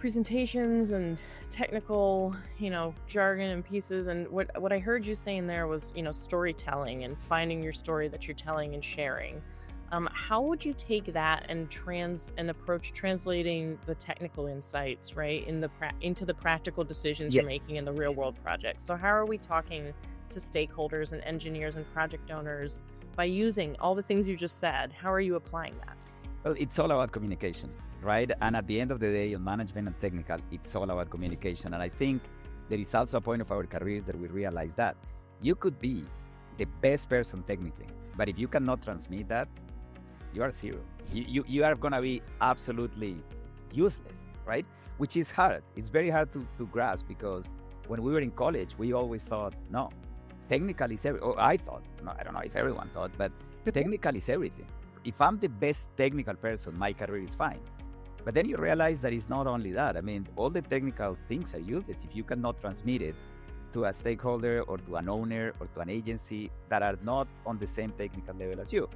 presentations and technical, jargon and pieces. And what I heard you saying there was, storytelling and finding your story that you're telling and sharing. How would you take that and approach translating the technical insights, right, into the practical decisions you're making in the real world projects? So how are we talking to stakeholders and engineers and project owners by using all the things you just said? How are you applying that? Well, it's all about communication, right? And at the end of the day, on management and technical, it's all about communication. And I think there is also a point of our careers that we realize that you could be the best person technically, but if you cannot transmit that, you are zero. You are going to be absolutely useless, right? Which is hard. It's very hard to grasp, because when we were in college, we always thought, no, technical is everything. I thought, no, I don't know if everyone thought, but technical is everything. If I'm the best technical person, my career is fine. But then you realize that it's not only that. I mean, all the technical things are useless if you cannot transmit it to a stakeholder or to an owner or to an agency that are not on the same technical level as you.